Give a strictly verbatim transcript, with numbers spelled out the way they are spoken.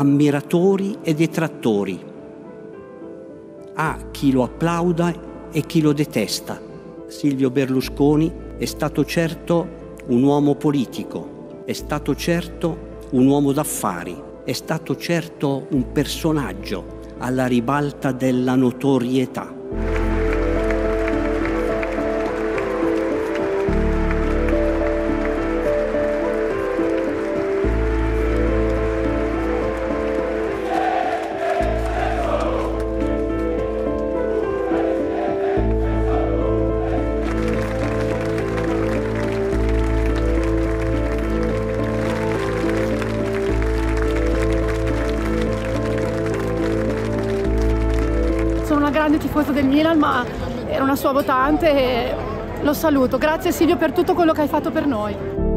ammiratori e detrattori, a chi lo applauda e chi lo detesta. Silvio Berlusconi è stato certo un uomo politico, è stato certo un uomo d'affari, è stato certo un personaggio alla ribalta della notorietà. Sono una grande tifosa del Milan, ma ero una sua votante e lo saluto. Grazie Silvio per tutto quello che hai fatto per noi.